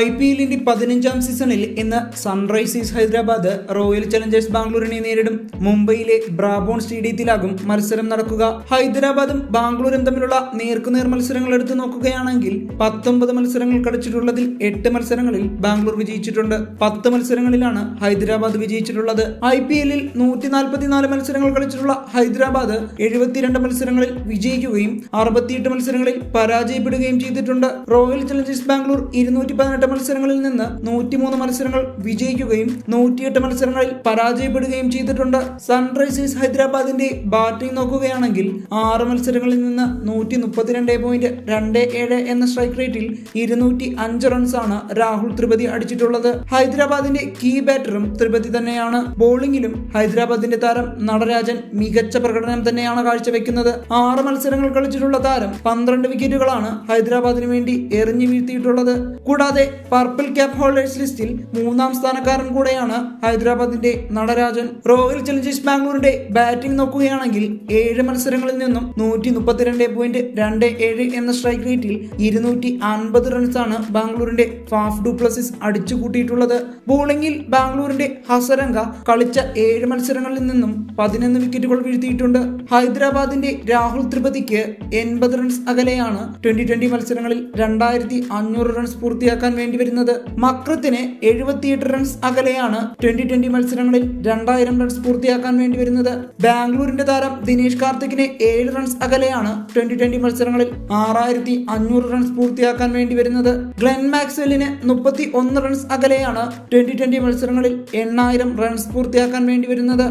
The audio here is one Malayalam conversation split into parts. IPL-ന്റെ 15ാം സീസണിൽ ഇന്ന് സൺറൈസേഴ്സ് ഹൈദരാബാദ് റോയൽ ചലഞ്ചേഴ്സ് ബാംഗ്ലൂരിനെ നേരിടും. മുംബൈയിലെ ബ്രാബോൺ സ്റ്റേഡിയത്തിലാകും മത്സരം നടക്കുക. ഹൈദരാബാദും ബാംഗ്ലൂരും തമ്മിലുള്ള നേർക്കുനേർ മത്സരങ്ങൾ എടുത്തു നോക്കുകയാണെങ്കിൽ 19 മത്സരങ്ങൾ കളിച്ചിട്ടുള്ളതിൽ 8 മത്സരങ്ങളിൽ ബാംഗ്ലൂർ വിജയിച്ചിട്ടുണ്ട്. 10 മത്സരങ്ങളിലാണ് ഹൈദരാബാദ് വിജയിച്ചിട്ടുള്ളത്. IPL-ൽ 144 മത്സരങ്ങൾ കളിച്ചിട്ടുള്ള ഹൈദരാബാദ് 72 മത്സരങ്ങളിൽ വിജയിക്കുകയും 68 മത്സരങ്ങളിൽ പരാജയപ്പെടുകയും ചെയ്തിട്ടുണ്ട്. റോയൽ ചലഞ്ചേഴ്സ് ബാംഗ്ലൂർ 218 മത്സരങ്ങളിൽ നിന്ന് 103 മത്സരങ്ങൾ വിജയിക്കുകയും 108 മത്സരങ്ങളിൽ പരാജയപ്പെടുകയും ചെയ്തിട്ടുണ്ട്. സൺറൈസേഴ്സ് ഹൈദരാബാദിന്റെ ബാറ്റിംഗ് നോക്കുകയാണെങ്കിൽ 6 മത്സരങ്ങളിൽ നിന്ന് 132.27 എന്ന സ്ട്രൈക്ക് റേറ്റിൽ 205 റൺസാണ് രാഹുൽ ത്രിപതി അടിച്ചിട്ടുള്ളത്. ഹൈദരാബാദിന്റെ കീ ബാറ്ററും ത്രിപതി തന്നെയാണ്. ബോളിംഗിലും ഹൈദരാബാദിന്റെ താരം നടരാജൻ മികച്ച പ്രകടനം തന്നെയാണ് കാഴ്ചവെക്കുന്നത്. 6 മത്സരങ്ങൾ കളിച്ചിട്ടുള്ള താരം 12 വിക്കറ്റുകളാണ് ഹൈദരാബാദിന് വേണ്ടി എറിഞ്ഞു വീഴ്ത്തിയിട്ടുള്ളത്. കൂടാതെ പർപ്പിൾ ക്യാപ് ഹോൾഡേഴ്സ് ലിസ്റ്റിൽ 3ാം സ്ഥാനക്കാരൻ കൂടെയാണ് ഹൈദരാബാദിന്റെ നടരാജൻ. റോയൽ ചലഞ്ചേഴ്സ് ബാംഗ്ലൂരിന്റെ ബാറ്റിംഗ് നോക്കുകയാണെങ്കിൽ 7 മത്സരങ്ങളിൽ നിന്നും 132.27 എന്ന സ്ട്രൈക്ക് റേറ്റിൽ 250 റൺസാണ് ബാംഗ്ലൂരിന്റെ ഫാഫ് ഡു പ്ലസിസ് അടിച്ചു കൂട്ടിയിട്ടുള്ളത്. ബോളിംഗിൽ ബാംഗ്ലൂരിന്റെ ഹസരംഗ കളിച്ച 7 മത്സരങ്ങളിൽ നിന്നും 11 വിക്കറ്റുകൾ വീഴ്ത്തിയിട്ടുണ്ട്. ഹൈദരാബാദിന്റെ രാഹുൽ ത്രിപതിക്ക് 80 റൺസ് അകലെയാണ് 2020 മത്സരങ്ങളിൽ 2500 റൺസ് പൂർത്തിയാക്കാൻ വേണ്ടി വരുന്നത്. മക്രത്തിന് 78 റൺസ് അകലെയാണ് 2020 മത്സരങ്ങളിൽ 2000 റൺസ് പൂർത്തിയാക്കാൻ വേണ്ടി വരുന്നത്. ബാംഗ്ലൂരിന്റെ താരം ദിനേഷ് കാർത്തിക്കിന് 7 റൺസ് അകലെയാണ് 2020 മത്സരങ്ങളിൽ 6500 റൺസ് പൂർത്തിയാക്കാൻ വേണ്ടി വരുന്നത്. ഗ്ലെൻ മാക്സ്വെല്ലിന് 31 റൺസ് അകലെയാണ് 2020 മത്സരങ്ങളിൽ 8000 റൺസ് പൂർത്തിയാക്കാൻ വേണ്ടി വരുന്നത്.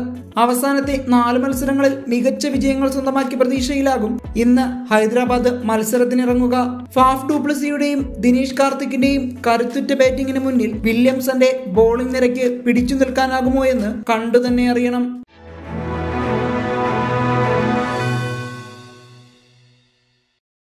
അവസാനത്തെ 4 മത്സരങ്ങളിൽ മികച്ച വിജയങ്ങൾ സ്വന്തമാക്കിയ പ്രതീക്ഷയിലാകും ഇന്ന് ഹൈദരാബാദ് മത്സരത്തിനിറങ്ങുക. ഫാഫ് ഡു പ്ലസിയുടെയും ദിനേഷ് കാർത്തിക്കിന്റെയും കരുത്തുറ്റ ബാറ്റിംഗിന് മുന്നിൽ വില്യംസന്റെ ബോളിംഗ് നിരക്ക് പിടിച്ചു നിൽക്കാനാകുമോ എന്ന് കണ്ടുതന്നെ അറിയണം.